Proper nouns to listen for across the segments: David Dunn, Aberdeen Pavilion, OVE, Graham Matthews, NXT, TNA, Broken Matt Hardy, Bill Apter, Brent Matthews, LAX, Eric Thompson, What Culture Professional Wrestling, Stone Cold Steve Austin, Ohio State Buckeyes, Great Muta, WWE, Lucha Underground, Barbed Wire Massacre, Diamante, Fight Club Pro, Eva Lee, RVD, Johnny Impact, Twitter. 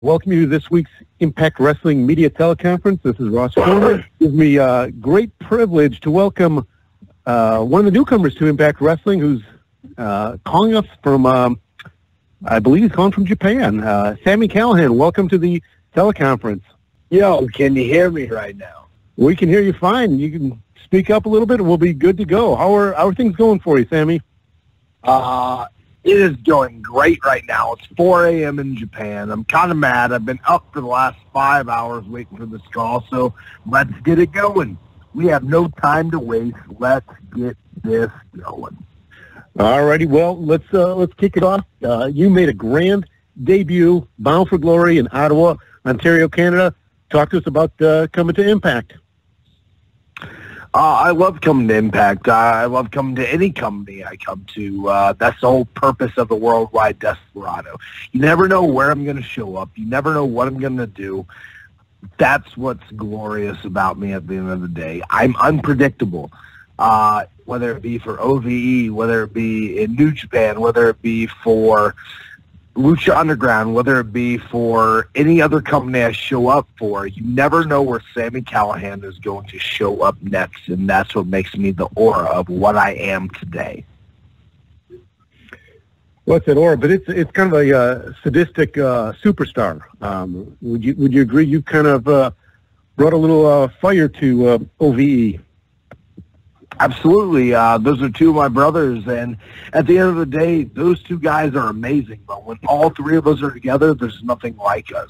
Welcome you to this week's Impact Wrestling Media Teleconference. This is Ross Corner. It gives me great privilege to welcome one of the newcomers to Impact Wrestling, who's calling us from, I believe he's calling from Japan. Sami Callihan, welcome to the teleconference. Yo, can you hear me right now? We can hear you fine. You can speak up a little bit and we'll be good to go. How are things going for you, Sami? It is going great right now. It's 4 a.m. in Japan. I'm kind of mad. I've been up for the last 5 hours waiting for this call, so let's get it going. We have no time to waste. Let's get this going. All righty. Well, let's kick it off. You made a grand debut, Bound for Glory in Ottawa, Ontario, Canada. Talk to us about coming to Impact. I love coming to Impact. I love coming to any company I come to. That's the whole purpose of the Worldwide Desperado. You never know where I'm going to show up. You never know what I'm going to do. That's what's glorious about me at the end of the day. I'm unpredictable, whether it be for OVE, whether it be in New Japan, whether it be for Lucha Underground, whether it be for any other company I show up for. You never know where Sami Callihan is going to show up next, and that's what makes me the aura of what I am today. Well, it's an aura, but it's kind of a sadistic superstar. Would you agree? You kind of brought a little fire to OVE. Absolutely. Those are two of my brothers, and at the end of the day, those two guys are amazing, but when all three of us are together, there's nothing like us.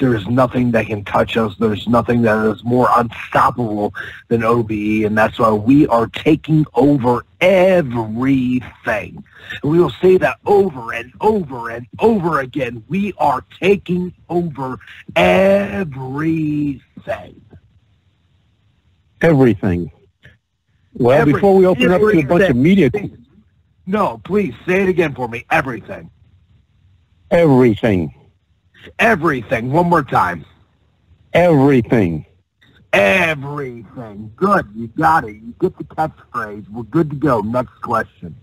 There's nothing that can touch us. There's nothing that is more unstoppable than OBE, and that's why we are taking over everything. And we will say that over and over and over again. We are taking over everything. Everything. Well, before we open up to a bunch of media... No, please, say it again for me. Everything. Everything. Everything. One more time. Everything. Everything. Good. You got it. You get the catchphrase. We're good to go. Next question.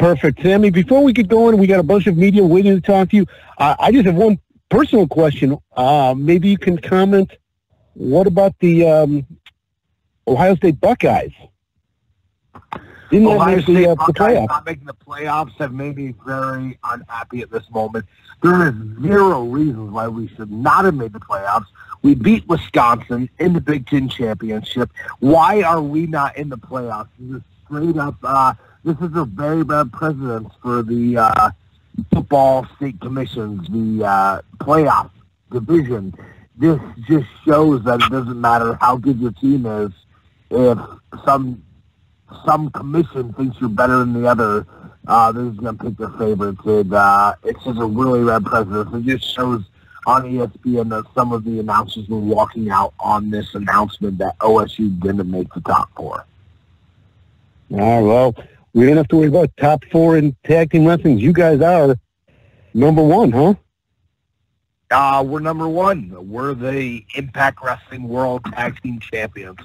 Perfect. Sami, before we get going, we got a bunch of media waiting to talk to you. I just have one personal question. Maybe you can comment. What about the... Ohio State Buckeyes. Ohio State Buckeyes not making the playoffs have made me very unhappy at this moment. There is zero reasons why we should not have made the playoffs. We beat Wisconsin in the Big Ten Championship. Why are we not in the playoffs? This is straight up, this is a very bad precedent for the football state commissions, the playoff division. This just shows that it doesn't matter how good your team is. If some commission thinks you're better than the other, they're just going to pick their favorites. And, it's just a really red precedent. It just shows on ESPN that some of the announcers were walking out on this announcement that OSU didn't make the top four. All right, well, we don't have to worry about top four in tag team wrestling. You guys are number one, huh? We're number one. We're the Impact Wrestling World Tag Team Champions.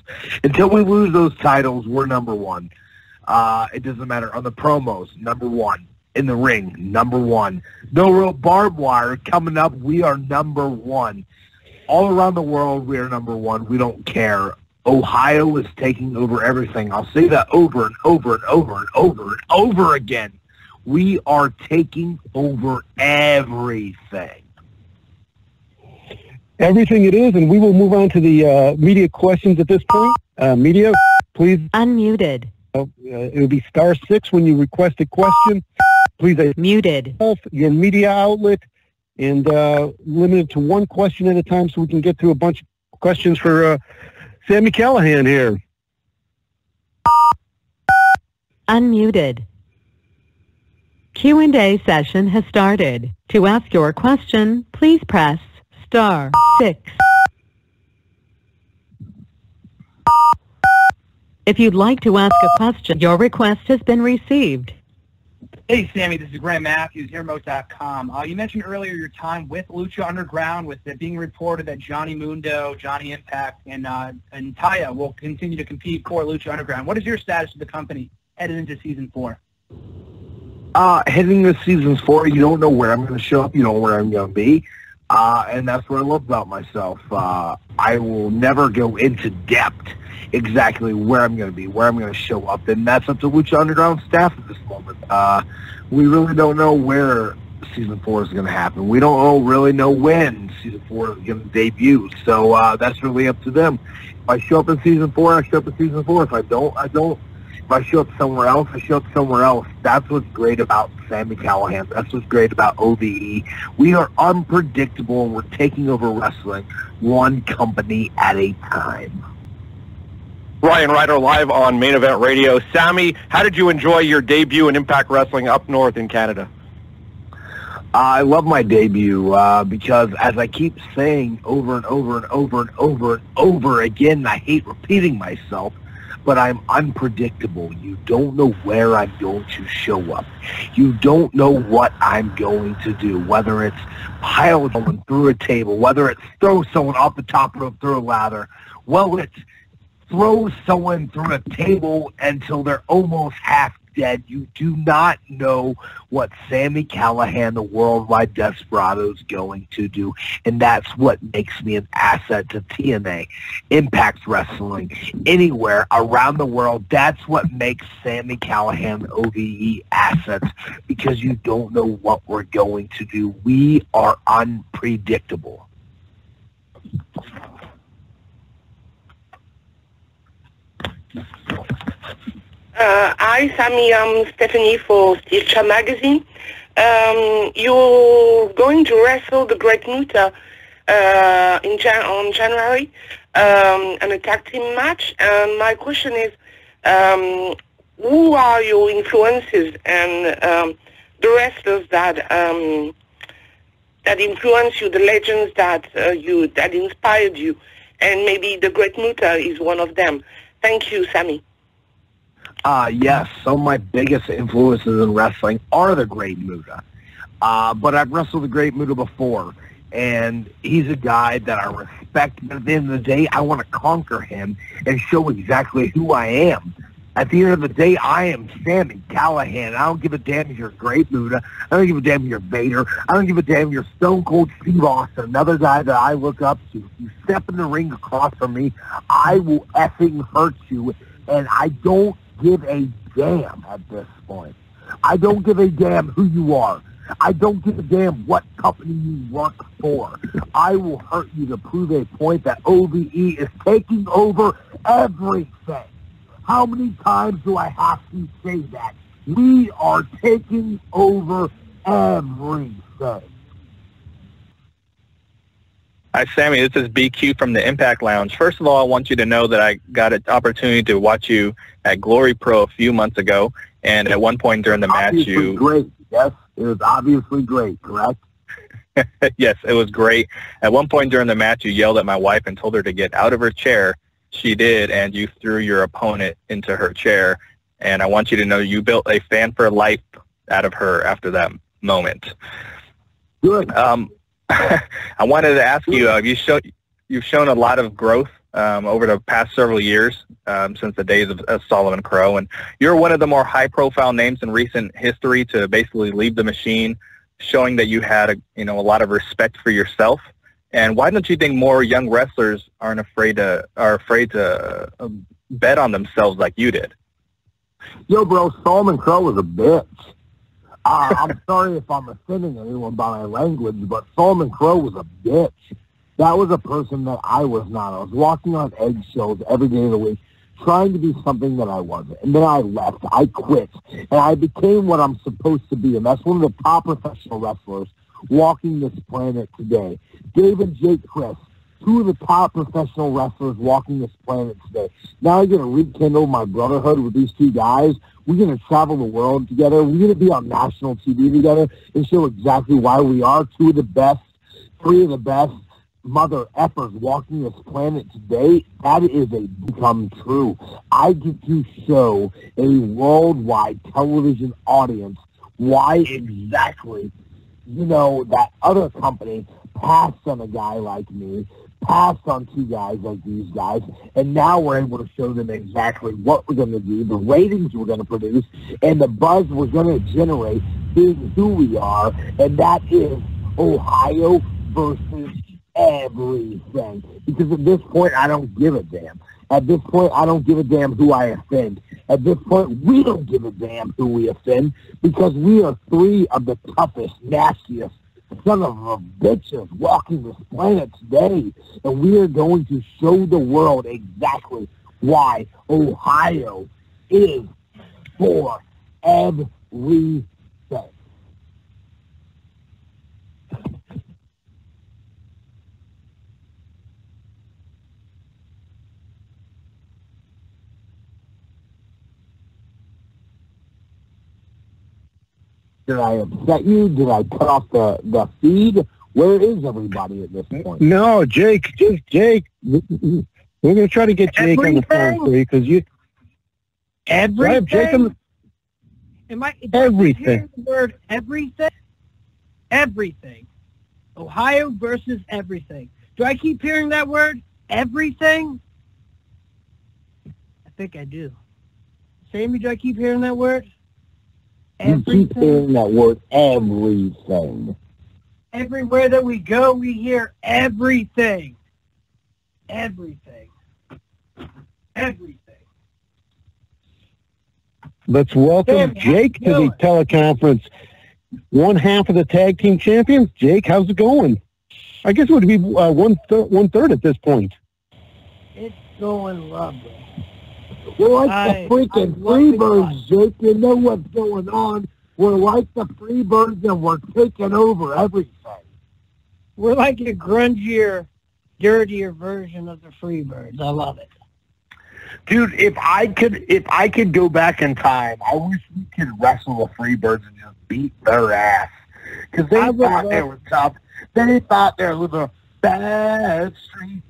Until we lose those titles, we're number one. It doesn't matter. On the promos, number one. In the ring, number one. No real barbed wire coming up. We are number one. All around the world, we are number one. We don't care. Ohio is taking over everything. I'll say that over and over and over and over and over again. We are taking over everything. Everything it is, and we will move on to the media questions at this point. Media, please. Unmuted. It'll be *6 when you request a question. Please. Muted. Your media outlet, and limited to one question at a time so we can get through a bunch of questions for Sami Callihan here. Unmuted. Q&A session has started. To ask your question, please press *6. If you'd like to ask a question, your request has been received. Hey, Sami, this is Graham Matthews, airmoat.com. You mentioned earlier your time with Lucha Underground, with it being reported that Johnny Mundo, Johnny Impact, and Taya will continue to compete for Lucha Underground. What is your status of the company headed into Season 4? Heading into Season 4, you don't know where I'm going to show up. You don't know where I'm going to be. And that's what I love about myself. I will never go into depth exactly where I'm going to be, where I'm going to show up, and that's up to Lucha Underground staff at this moment. We really don't know where Season 4 is going to happen. We don't all really know when Season 4 is going to debut, so that's really up to them. If I show up in Season 4, I show up in Season 4. If I don't, I don't. If I show up somewhere else, I show up somewhere else. That's what's great about Sami Callihan. That's what's great about OVE. We are unpredictable, and we're taking over wrestling one company at a time. Ryan Ryder live on Main Event Radio. Sami, how did you enjoy your debut in Impact Wrestling up north in Canada? I love my debut because, as I keep saying over and over and over and over and over again, and I hate repeating myself, but I'm unpredictable. You don't know where I'm going to show up. You don't know what I'm going to do, whether it's pile someone through a table, whether it's throw someone off the top rope through a ladder, well, it's throw someone through a table until they're almost half dead. You do not know what Sami Callihan, the worldwide desperado, is going to do, and that's what makes me an asset to TNA, Impact Wrestling, anywhere around the world. That's what makes Sami Callihan OVE assets, because you don't know what we're going to do. We are unpredictable. Hi, Sami. I'm Stephanie for Steelcha Magazine. You're going to wrestle the Great Muta on January in a tag team match. And my question is, who are your influences and the wrestlers that that influence you, the legends that that inspired you, and maybe the Great Muta is one of them. Thank you, Sami. Yes, some of my biggest influences in wrestling are the Great Muta. But I've wrestled the Great Muta before, and he's a guy that I respect. But at the end of the day, I want to conquer him and show exactly who I am. At the end of the day, I am Sami Callihan. I don't give a damn if you're Great Muta. I don't give a damn if you're Vader. I don't give a damn if you're Stone Cold Steve Austin, another guy that I look up to. If you step in the ring across from me, I will effing hurt you, and I don't give a damn at this point. I don't give a damn who you are. I don't give a damn what company you work for. I will hurt you to prove a point that OVE is taking over everything. How many times do I have to say that? We are taking over everything. Hi, Sami. This is BQ from the Impact Lounge. First of all, I want you to know that I got an opportunity to watch you at Glory Pro a few months ago, and at one point during the match, you... Great. Yes, it was obviously great, correct? Yes, it was great. At one point during the match, you yelled at my wife and told her to get out of her chair. She did, and you threw your opponent into her chair, and I want you to know you built a fan for life out of her after that moment. Good. I wanted to ask you, you've shown a lot of growth over the past several years since the days of Solomon Crowe, and you're one of the more high-profile names in recent history to basically leave the machine, showing that you had a lot of respect for yourself. And why don't you think more young wrestlers are afraid to bet on themselves like you did? Yo, bro, Solomon Crowe was a bitch. I'm sorry if I'm offending anyone by my language, but Solomon Crowe was a bitch. That was a person that I was not. I was walking on eggshells every day of the week, trying to be something that I wasn't. And then I left. I quit. And I became what I'm supposed to be. And that's one of the top professional wrestlers walking this planet today. Dave and Jake Crist, two of the top professional wrestlers walking this planet today. Now I'm going to rekindle my brotherhood with these two guys. We're going to travel the world together. We're going to be on national TV together and show exactly why we are two of the best, three of the best mother effers walking this planet today. That is a become true. I get to show a worldwide television audience why exactly, that other company passed on a guy like me, passed on two guys like these guys, and now we're able to show them exactly what we're going to do, the ratings we're going to produce, and the buzz we're going to generate being who we are, and that is Ohio versus everything. Because at this point, I don't give a damn. At this point, I don't give a damn who I offend. At this point, we don't give a damn who we offend because we are three of the toughest, nastiest son of a bitches walking this planet today. And we are going to show the world exactly why Ohio is for everything. Did I upset you? Did I cut off the feed? Where is everybody at this point? No, Jake. We're going to try to get Jake on the phone for you because you... Everything? Jake on the... Everything. Did you hear the word everything? Everything. Ohio versus everything. Do I keep hearing that word? Everything? I think I do. Sammy, do I keep hearing that word? Everything. You keep hearing that word, everything. Everywhere that we go, we hear everything. Everything. Everything. Let's welcome Jake to the teleconference. One half of the tag team champions. Jake, how's it going? I guess it would be one third at this point. It's going lovely. We're like the freaking Freebirds, Jake. You know what's going on. We're like the Freebirds, and we're taking over everything. We're like a grungier, dirtier version of the Freebirds. I love it, dude. If I could go back in time, I wish we could wrestle the Freebirds and just beat their ass because they thought they were tough. They thought they were the bad street.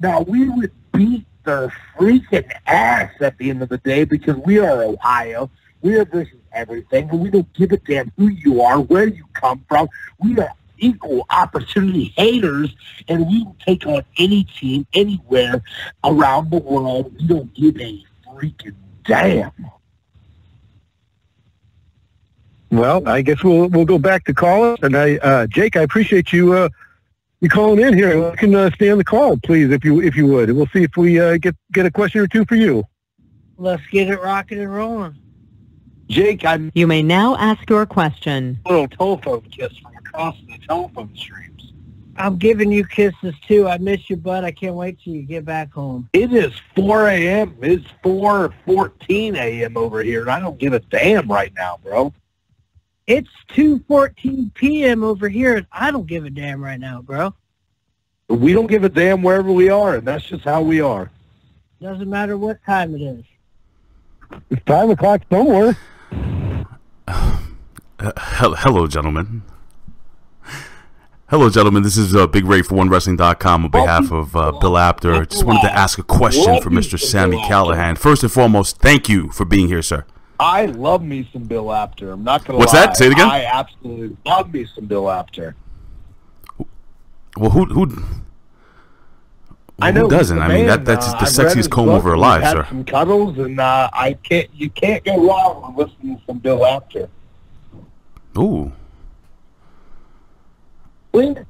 Now we would beat the freaking ass at the end of the day because we are Ohio. We are versus everything. We don't give a damn who you are, where you come from. We are equal opportunity haters, and we will take on any team anywhere around the world. We don't give a freaking damn. Well, I guess we'll go back to callers, and Jake, I appreciate you you calling in here. You can stay on the call, please, if you would. We'll see if we get a question or two for you. Let's get it rocking and rolling. Jake, you may now ask your question. Little telephone kiss from across the telephone streams. I'm giving you kisses, too. I miss you, bud. I can't wait till you get back home. It is 4 a.m. It's 4:14 a.m. over here, and I don't give a damn right now, bro. It's 2:14 p.m. over here, and I don't give a damn right now, bro. We don't give a damn wherever we are, and that's just how we are. Doesn't matter what time it is. It's 5 o'clock somewhere. Hello, gentlemen. Hello, gentlemen. This is Big Ray for OneWrestling.com on behalf of Bill Apter. Just wanted to ask a question for Mr. Sami Callihan. First and foremost, thank you for being here, sir. I love me some Bill Apter. I'm not going to lie. What's that? Say it again. I absolutely love me some Bill Apter. Well, who doesn't? I mean, that's the sexiest comb over alive, sir. Some cuddles, and you can't go wrong with listening to some Bill Apter. Ooh.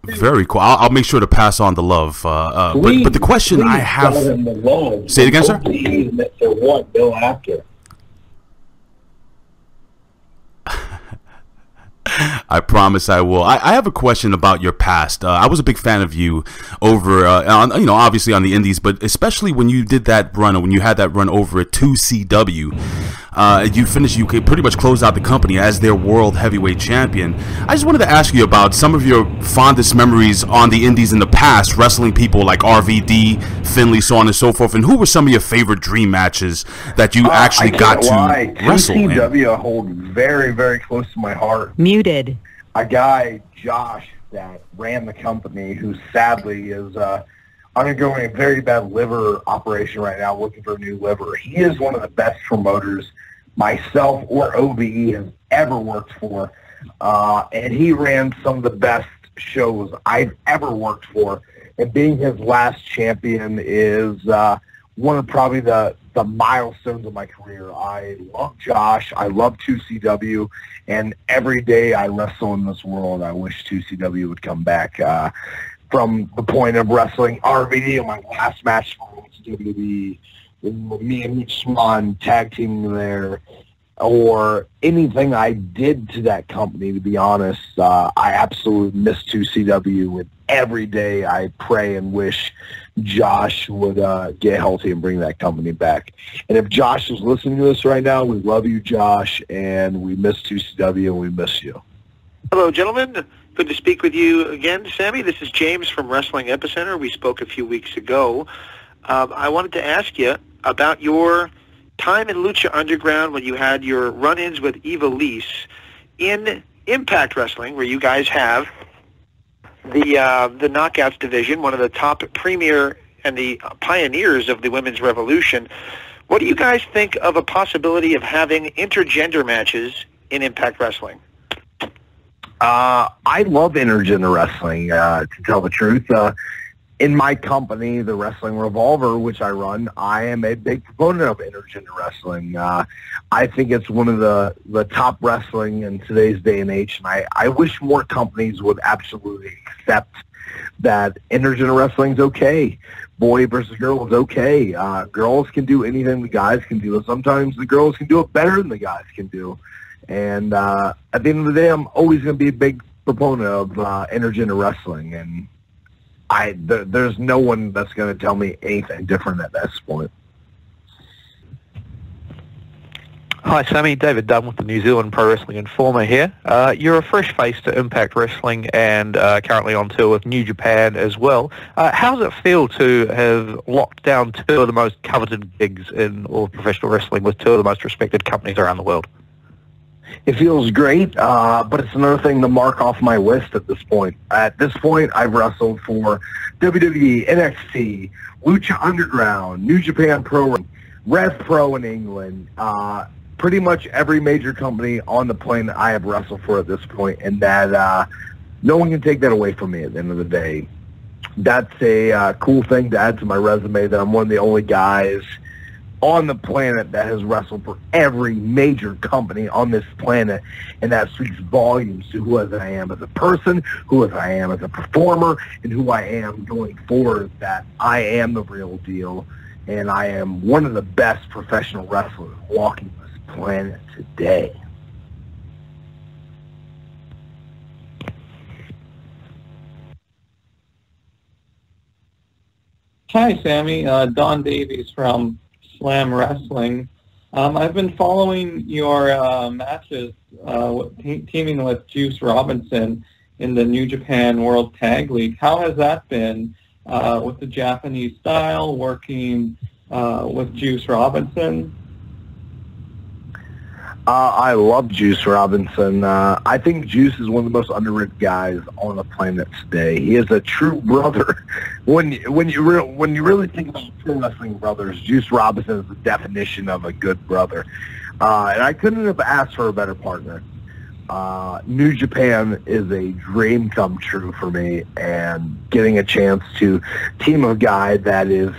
Very cool. I'll make sure to pass on the love. But the question I have. Say it again, sir. Bill Apter. I promise I will. I have a question about your past. I was a big fan of you over, obviously on the indies, but especially when you did that run, or when you had that run over at 2CW. You pretty much closed out the company as their world heavyweight champion. I just wanted to ask you about some of your fondest memories on the indies in the past, wrestling people like RVD, Finley, so on and so forth, and who were some of your favorite dream matches that you actually got to wrestle in? 2CW I hold very, very close to my heart. Muted. A guy, Josh, that ran the company, who sadly is undergoing a very bad liver operation right now, looking for a new liver. He is one of the best promoters myself or OVE has ever worked for, and he ran some of the best shows I've ever worked for, and being his last champion is one of probably the the milestones of my career. I love Josh. I love 2CW. And every day I wrestle in this world, I wish 2CW would come back. From the point of wrestling RVD in my last match for WWE, me and Swan tag team there, or anything I did to that company, to be honest, I absolutely miss 2CW. And every day I pray and wish Josh would get healthy and bring that company back. And if Josh is listening to this right now, we love you, Josh, and we miss 2CW and we miss you. Hello, gentlemen. Good to speak with you again, Sammy. This is James from Wrestling Epicenter. We spoke a few weeks ago. I wanted to ask you about your time in Lucha Underground when you had your run-ins with Eva Lee in Impact Wrestling, where you guys have the Knockouts division, one of the top premier and the pioneers of the women's revolution. What do you guys think of a possibility of having intergender matches in Impact Wrestling? I love intergender wrestling, to tell the truth. In my company, the Wrestling Revolver, which I run, I am a big proponent of intergender wrestling. I think it's one of the top wrestling in today's day and age, and I wish more companies would absolutely accept that intergender wrestlling is okay. Boy versus girl is okay. Girls can do anything the guys can do, and sometimes the girls can do it better than the guys can do. And at the end of the day, I'm always going to be a big proponent of intergender wrestling, and there's no one that's going to tell me anything different at this point. Hi, Sammy. David Dunn with the New Zealand Pro Wrestling Informer here. You're a fresh face to Impact Wrestling and currently on tour with New Japan as well. How does it feel to have locked down two of the most coveted gigs in all of professional wrestling with two of the most respected companies around the world? It feels great, but it's another thing to mark off my list at this point. At this point, I've wrestled for WWE, NXT, Lucha Underground, New Japan Pro, Ref Pro in England, pretty much every major company on the planet I have wrestled for at this point, and that no one can take that away from me at the end of the day. That's a cool thing to add to my resume, that I'm one of the only guys on the planet that has wrestled for every major company on this planet, and that speaks volumes to who I am as a person, who I am as a performer, and who I am going forward, that I am the real deal, and I am one of the best professional wrestlers walking this planet today. Hi, Sammy. Don Davies from Slam Wrestling. I've been following your matches teaming with Juice Robinson in the New Japan World Tag League. How has that been with the Japanese style, working with Juice Robinson? I love Juice Robinson. I think Juice is one of the most underrated guys on the planet today. He is a true brother. When you really think about pro wrestling brothers, Juice Robinson is the definition of a good brother. And I couldn't have asked for a better partner. New Japan is a dream come true for me, and getting a chance to team a guy that is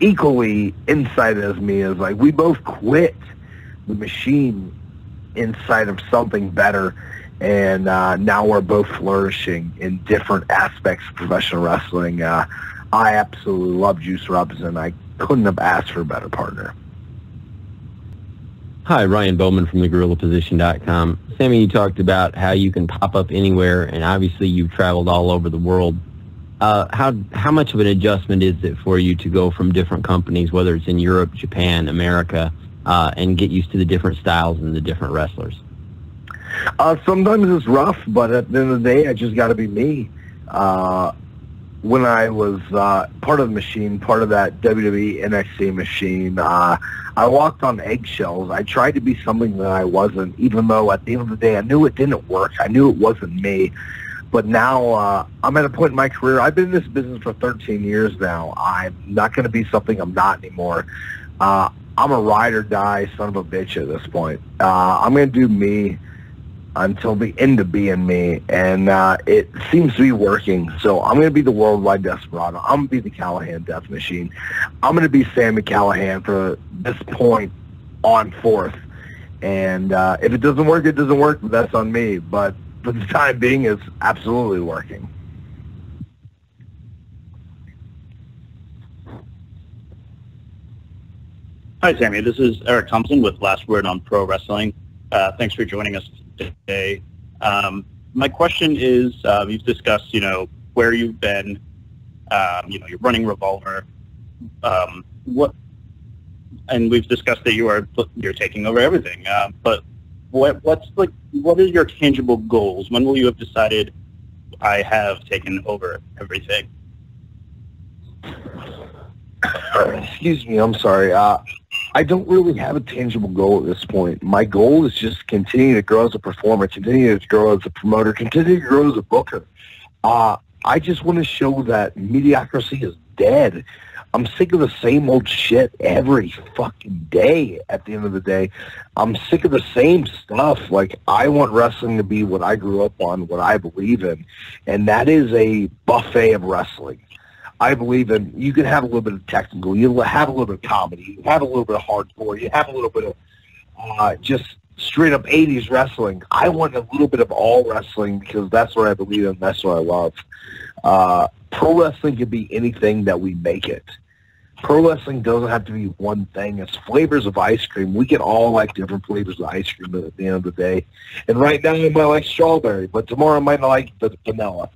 equally inside as me is like, we both quit the machine inside of something better, and now we're both flourishing in different aspects of professional wrestling. I absolutely love Juice Robinson. I couldn't have asked for a better partner. Hi, Ryan Bowman from thegorillaposition.com. Sammy, you talked about how you can pop up anywhere, and obviously you've traveled all over the world. How much of an adjustment is it for you to go from different companies, whether it's in Europe, Japan, America, and get used to the different styles and the different wrestlers? Sometimes it's rough, but at the end of the day, I just got to be me. When I was part of the machine, part of that WWE NXT machine, I walked on eggshells. I tried to be something that I wasn't, even though at the end of the day, I knew it didn't work. I knew it wasn't me. But now I'm at a point in my career, I've been in this business for 13 years now. I'm not going to be something I'm not anymore. I'm a ride or die son of a bitch at this point. I'm going to do me, until the end of being me, and it seems to be working. So I'm going to be the worldwide desperado. I'm going to be the Callihan death machine. I'm going to be Sami Callihan for this point on forth. And if it doesn't work, it doesn't work. That's on me. But for the time being, it's absolutely working. Hi, Sami. This is Eric Thompson with Last Word on Pro Wrestling. Thanks for joining us today. My question is, you've discussed, where you've been, you're running Revolver. And we've discussed that you're taking over everything. But what are your tangible goals? When will you have decided I have taken over everything? Excuse me, I'm sorry. I don't really have a tangible goal at this point. My goal is just continue to grow as a performer, continue to grow as a promoter, continue to grow as a booker. I just want to show that mediocrity is dead. I'm sick of the same old shit every fucking day. At the end of the day, I'm sick of the same stuff. Like, I want wrestling to be what I grew up on, what I believe in, and that is a buffet of wrestling. I believe in, you can have a little bit of technical, you'll have a little bit of comedy, you have a little bit of hardcore, you have a little bit of just straight up 80s wrestling. I want a little bit of all wrestling because that's what I believe in, that's what I love. Pro wrestling can be anything that we make it. Pro wrestling doesn't have to be one thing. It's flavors of ice cream. We can all like different flavors of ice cream at the end of the day. And right now I might like strawberry, but tomorrow I might not like the vanilla.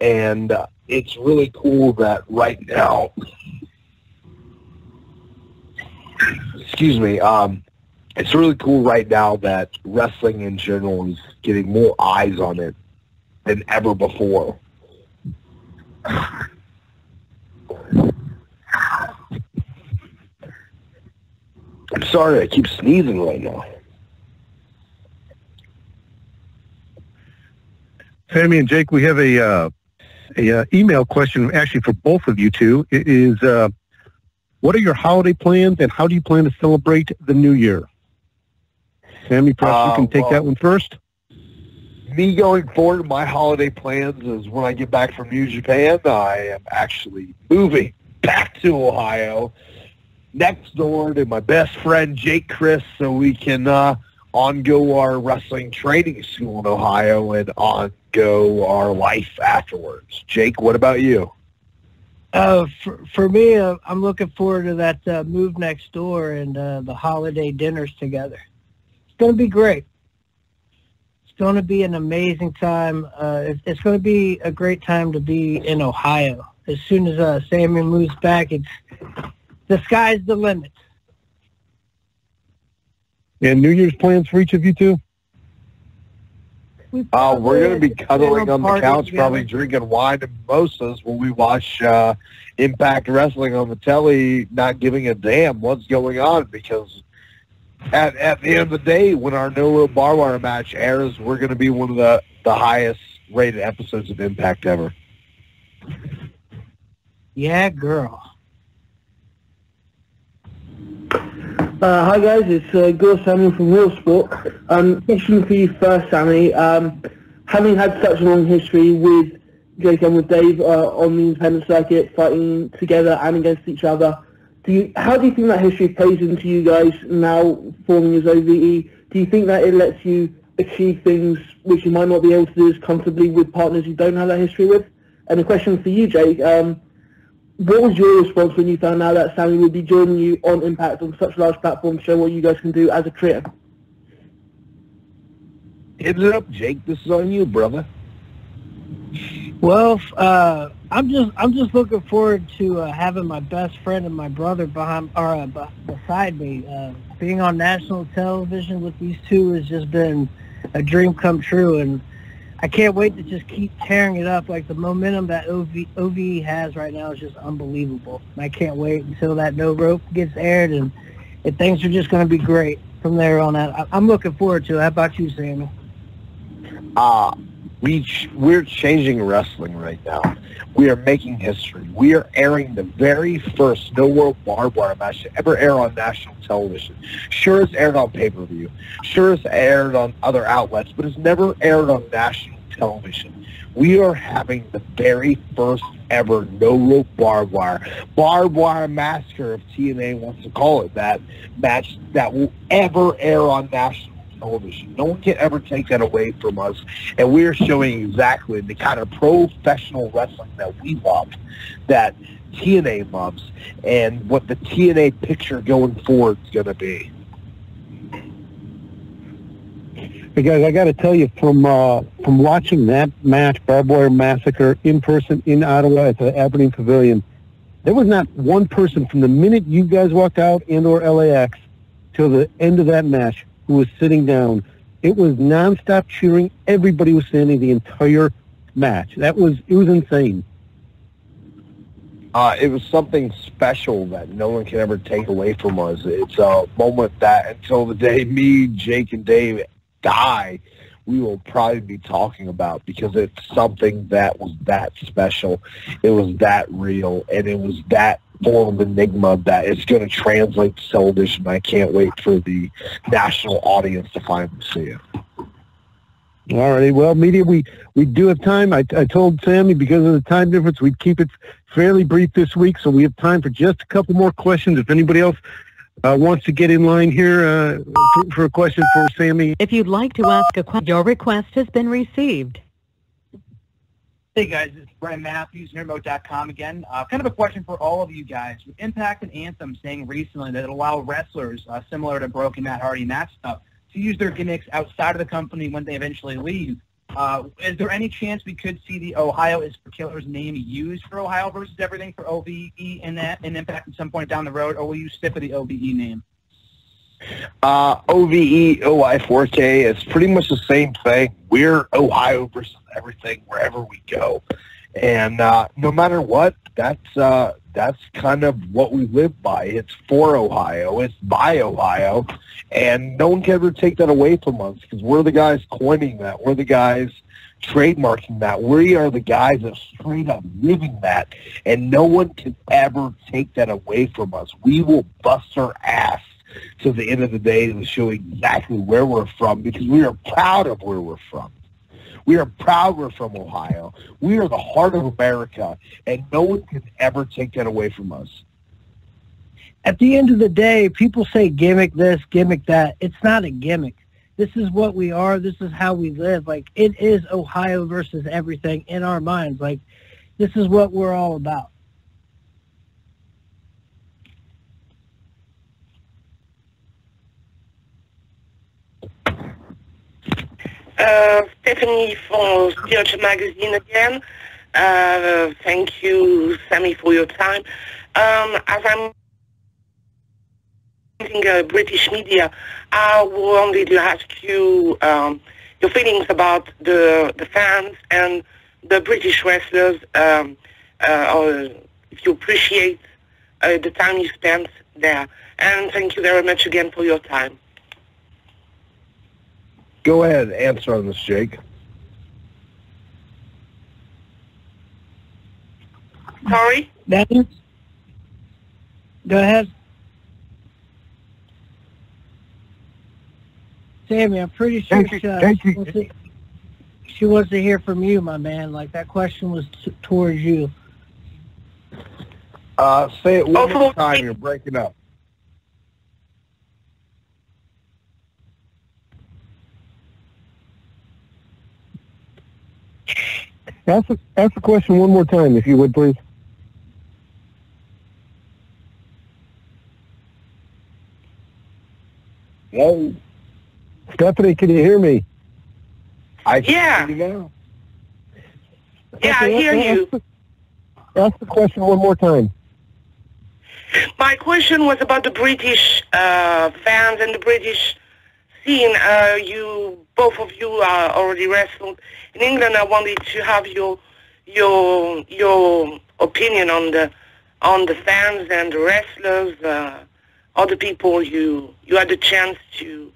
And it's really cool that right now, excuse me, it's really cool right now that wrestling in general is getting more eyes on it than ever before. I'm sorry, I keep sneezing right now. Sami and Jake, we have a email question actually for both of you two. It is, what are your holiday plans and how do you plan to celebrate the new year? Sami, perhaps you can take that one first. Me going forward, my holiday plans is when I get back from New Japan, I am actually moving back to Ohio next door to my best friend Jake Crist, so we can ongo our wrestling training school in Ohio and ongo our life afterwards. Jake, what about you? For me, I'm looking forward to that move next door and the holiday dinners together. It's going to be great. It's going to be an amazing time. It's going to be a great time to be in Ohio. As soon as Sami moves back, the sky's the limit. And New Year's plans for each of you two? We're going to be cuddling on the couch, probably drinking wine and mimosas when we watch Impact Wrestling on the telly, not giving a damn what's going on, because At the end of the day, when our no-rope barbed wire match airs, we're going to be one of the highest-rated episodes of Impact ever. Yeah, girl. Hi, guys. It's Girl Sami from Real Sport. Question for you first, Sami. Having had such a long history with Jake and with Dave on the independent circuit, fighting together and against each other, how do you think that history plays into you guys now forming as OVE? Do you think that it lets you achieve things which you might not be able to do as comfortably with partners you don't have that history with? And a question for you, Jake, what was your response when you found out that Sami would be joining you on Impact on such a large platform to show what you guys can do as a trio? Hit it up, Jake. This is on you, brother. Well, I'm just looking forward to having my best friend and my brother beside me. Being on national television with these two has just been a dream come true, and I can't wait to just keep tearing it up. Like, the momentum that OVE has right now is just unbelievable. And I can't wait until that no rope gets aired, and things are just going to be great from there on out. I'm looking forward to it. How about you, Sami? We're changing wrestling right now. We are making history. We are airing the very first No World Barbed Wire match to ever air on national television. Sure, it's aired on pay-per-view. Sure, it's aired on other outlets, but it's never aired on national television. We are having the very first ever No Rope Barbed Wire Massacre, if TNA wants to call it that, match that will ever air on national television. No one can ever take that away from us, and we are showing exactly the kind of professional wrestling that we love, that TNA loves, and what the TNA picture going forward is going to be. Hey guys, I got to tell you, from watching that match, Barbed Wire Massacre, in person in Ottawa at the Aberdeen Pavilion, there was not one person from the minute you guys walked out and/or LAX till the end of that match who was sitting down. It was nonstop cheering. Everybody was standing the entire match. It was insane. It was something special that no one can ever take away from us. It's a moment that until the day me, Jake, and Dave die, we will probably be talking about, because it's something that was that special, it was that real, and it was that form of enigma that it's going to translate to television. I can't wait for the national audience to finally see it. All righty, well, media, we do have time. I told Sammy, because of the time difference, we'd keep it fairly brief this week, so we have time for just a couple more questions. If anybody else wants to get in line here for a question for Sammy. If you'd like to ask a question, your request has been received. Hey guys, it's Brent Matthews, NerdMode.com again. Kind of a question for all of you guys. With Impact and Anthem saying recently that it allow wrestlers similar to Broken Matt Hardy and that stuff to use their gimmicks outside of the company when they eventually leave, is there any chance we could see the Ohio is for Killer's name used for Ohio versus everything for OVE and Impact at some point down the road, or will you stick with the OVE name? OVE, OI4K, it's pretty much the same thing. We're Ohio versus everything wherever we go. And no matter what, that's kind of what we live by. It's for Ohio. It's by Ohio. And no one can ever take that away from us, because we're the guys coining that. We're the guys trademarking that. We are the guys that straight up living that. And no one can ever take that away from us. We will bust our ass to the end of the day to show exactly where we're from, because we are proud of where we're from. We are proud we're from Ohio. We are the heart of America, and no one can ever take that away from us. At the end of the day, people say gimmick this, gimmick that. It's not a gimmick. This is what we are. This is how we live. Like, it is Ohio versus everything in our minds. Like, this is what we're all about. Stephanie from Spiritual Magazine again. Thank you, Sammy, for your time. As I'm in British media, I wanted to ask you your feelings about the fans and the British wrestlers, or if you appreciate the time you spent there. And thank you very much again for your time. Go ahead and answer on this, Jake. Sorry? Go ahead. Sammy, I'm pretty sure she wants to hear from you, my man. Like, that question was towards you. Say it one more time. You're breaking up. Ask the question one more time, if you would, please. Hello? Stephanie, can you hear me? Yeah, I hear you. Ask the question one more time. My question was about the British fans and the British scene. Both of you are already wrestled in England. I wanted to have your opinion on the fans and the wrestlers, other people you had the chance to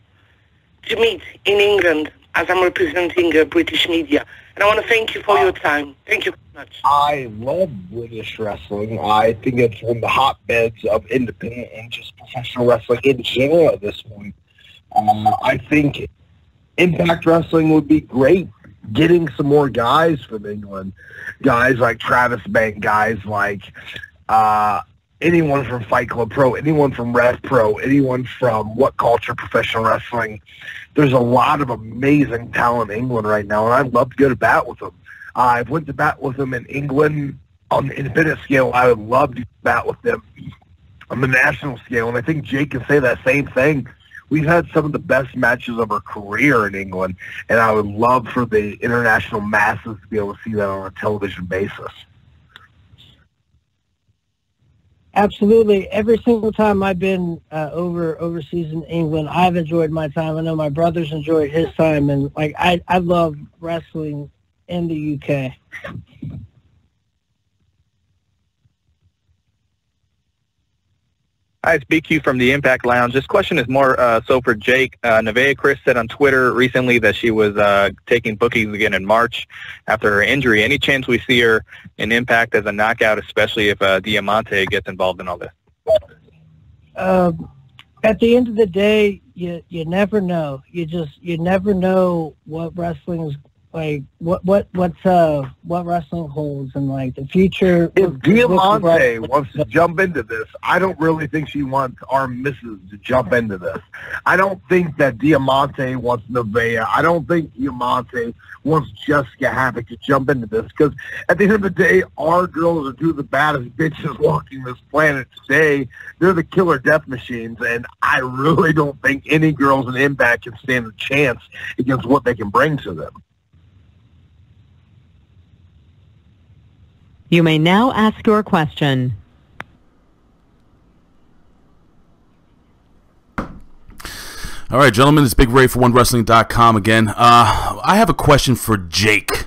meet in England. as I'm representing British media. And I want to thank you for your time. Thank you very much. I love British wrestling. I think it's one of the hotbeds of independent and just professional wrestling in general at this point. I think Impact Wrestling would be great getting some more guys from England. Guys like Travis Bank, guys like anyone from Fight Club Pro, anyone from Ref Pro, anyone from What Culture Professional Wrestling. There's a lot of amazing talent in England right now, and I'd love to go to bat with them. I've went to bat with them in England on the independent scale. I would love to bat with them on the national scale, and I think Jake can say that same thing. We've had some of the best matches of our career in England, and I would love for the international masses to be able to see that on a television basis. Absolutely. Every single time I've been overseas in England, I've enjoyed my time. I know my brother's enjoyed his time, and like I love wrestling in the UK. Hi, it's BQ from the Impact Lounge. This question is more so for Jake. Navea Chris said on Twitter recently that she was taking bookings again in March after her injury. Any chance we see her in Impact as a knockout, especially if Diamante gets involved in all this? At the end of the day, you never know. You never know what wrestling's like. What wrestling holds and like the future. If Diamante wants to jump into this, I don't really think she wants our missus to jump into this. I don't think that Diamante wants Navea. I don't think Diamante wants Jessica Havoc to jump into this, because at the end of the day, our girls are two of the baddest bitches walking this planet today. They're the killer death machines, and I really don't think any girls in Impact can stand a chance against what they can bring to them. You may now ask your question. All right, gentlemen, it's Big Ray for OneWrestling.com again. I have a question for Jake.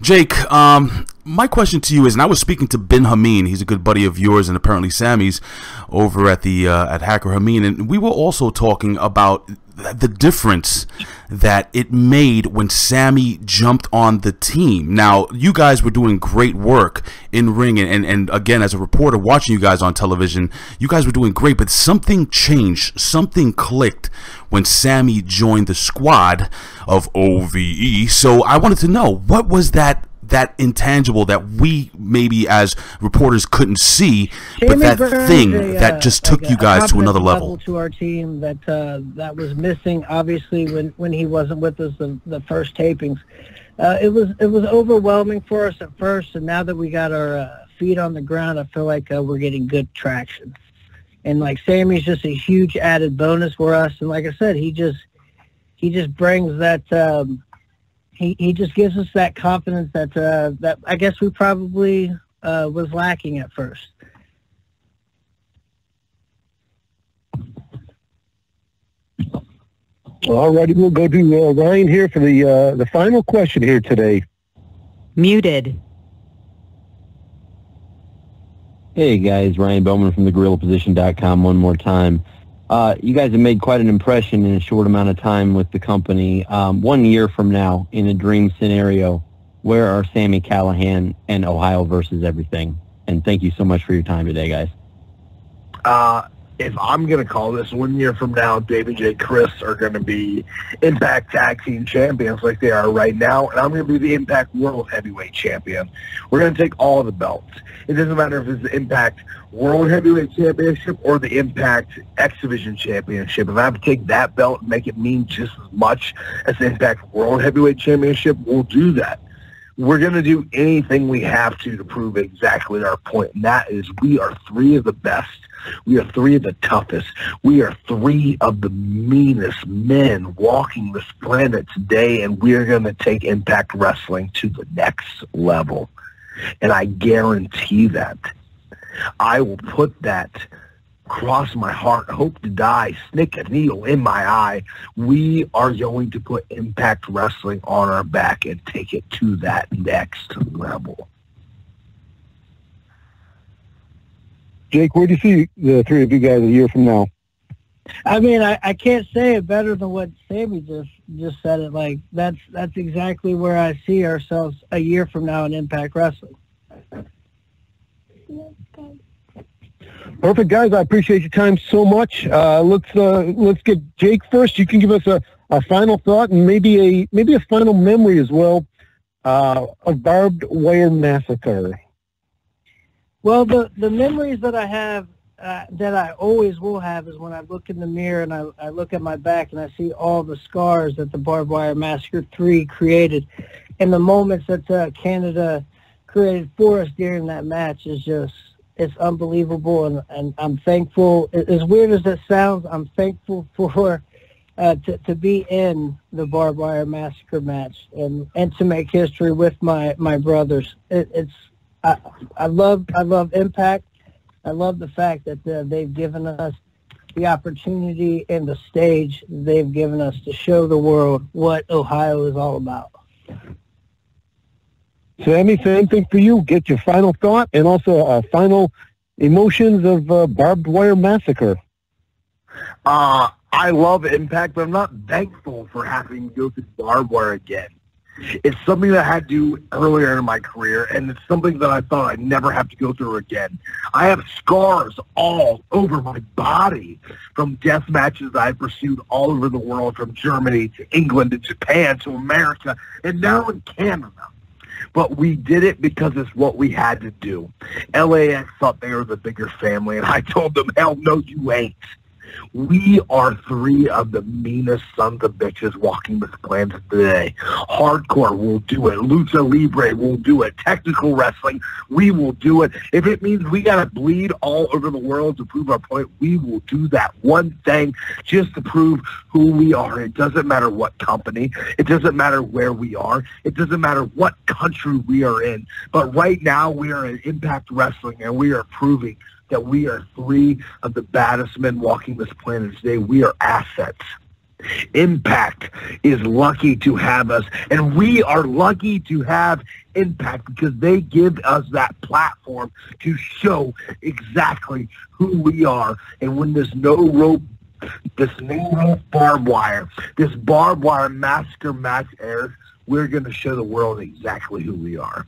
Jake, my question to you is, and I was speaking to Bin Hameen, he's a good buddy of yours and apparently Sammy's over at the at Hacker Hameen, and we were also talking about the difference that it made when Sammy jumped on the team. Now, you guys were doing great work in ring, and again, as a reporter watching you guys on television, you guys were doing great, but something changed, something clicked when Sammy joined the squad of OVE. So I wanted to know, what was that intangible that we maybe as reporters couldn't see, but that thing that just took you guys to another level to our team that that was missing, obviously, when he wasn't with us the first tapings. It was overwhelming for us at first, and now that we got our feet on the ground, I feel like we're getting good traction. And like Sammy's just a huge added bonus for us, and like I said, he just brings that. He just gives us that confidence that that I guess we probably was lacking at first. Alrighty, we'll go to Ryan here for the final question here today. Muted. Hey guys, Ryan Bowman from thegorillaposition.com one more time. You guys have made quite an impression in a short amount of time with the company. 1 year from now, in a dream scenario, where are Sami Callihan and Ohio versus everything? And thank you so much for your time today, guys. If I'm going to call this, 1 year from now, David J. Chris are going to be Impact Tag Team Champions like they are right now, and I'm going to be the Impact World Heavyweight Champion. We're going to take all the belts. It doesn't matter if it's the Impact World Heavyweight Championship or the Impact X Division Championship. If I have to take that belt and make it mean just as much as the Impact World Heavyweight Championship, we'll do that. We're going to do anything we have to prove exactly our point, and that is we are three of the best. We are three of the toughest. We are three of the meanest men walking this planet today, and we are going to take Impact Wrestling to the next level. And I guarantee that. I will put that across my heart, hope to die, stick a needle in my eye. We are going to put Impact Wrestling on our back and take it to that next level. Jake, where do you see the three of you guys a year from now? I mean, I can't say it better than what Sami just said it. Like, that's exactly where I see ourselves a year from now in Impact Wrestling. Perfect, guys. I appreciate your time so much. Let's get Jake first. You can give us a final thought and maybe a final memory as well of Barbed Wire Massacre. Well, the memories that I have that I always will have is when I look in the mirror and I look at my back and I see all the scars that the Barbed Wire Massacre 3 created, and the moments that Canada created for us during that match is just, it's unbelievable, and I'm thankful. As weird as it sounds, I'm thankful for to be in the Barbed Wire Massacre match and to make history with my brothers. I love Impact. I love the fact that they've given us the opportunity and the stage they've given us to show the world what Ohio is all about. Sami, same thing for you. Get your final thought and also final emotions of Barbed Wire Massacre. I love Impact, but I'm not thankful for having to go through Barbed Wire again. It's something that I had to do earlier in my career, and it's something that I thought I'd never have to go through again. I have scars all over my body from death matches that I pursued all over the world, from Germany to England to Japan to America, and now in Canada. But we did it because it's what we had to do. LAX thought they were the bigger family, and I told them, hell no, you ain't. We are three of the meanest sons of bitches walking this planet today. Hardcore will do it. Lucha Libre will do it. Technical wrestling, we will do it. If it means we got to bleed all over the world to prove our point, we will do that one thing just to prove who we are. It doesn't matter what company. It doesn't matter where we are. It doesn't matter what country we are in. But right now, we are in Impact Wrestling, and we are proving that we are three of the baddest men walking this planet today. We are assets. Impact is lucky to have us, and we are lucky to have Impact because they give us that platform to show exactly who we are. And when there's no rope, this no barbed wire, this Barbed Wire Massacre match airs, we're going to show the world exactly who we are.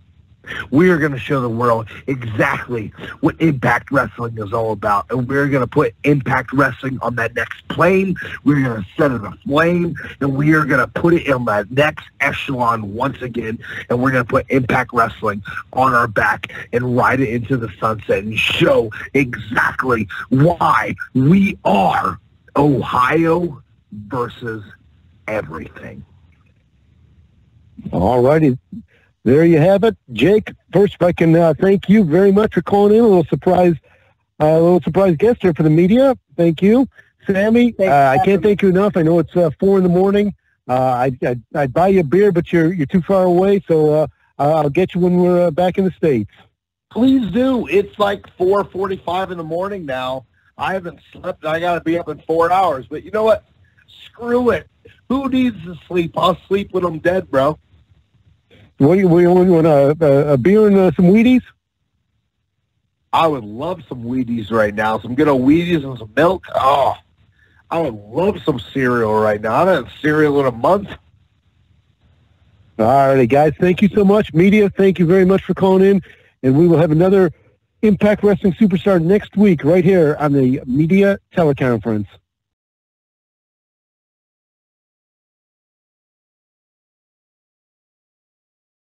We're going to show the world exactly what Impact Wrestling is all about. And we're going to put Impact Wrestling on that next plane. We're going to set it aflame. And we are going to put it in that next echelon once again. And we're going to put Impact Wrestling on our back and ride it into the sunset and show exactly why we are Ohio versus everything. All righty. There you have it. Jake, first, if I can thank you very much for calling in. A little surprise guest there for the media. Thank you. Sami, I can't thank you enough. I know it's 4 in the morning. I'd buy you a beer, but you're too far away, so I'll get you when we're back in the States. Please do. It's like 4:45 in the morning now. I haven't slept. I got to be up in 4 hours. But you know what? Screw it. Who needs to sleep? I'll sleep when I'm dead, bro. What do you want, a beer and some Wheaties? I would love some Wheaties right now. Some good old Wheaties and some milk. Oh, I would love some cereal right now. I haven't had cereal in a month. All righty, guys. Thank you so much. Media, thank you very much for calling in. And we will have another Impact Wrestling Superstar next week right here on the Media Teleconference.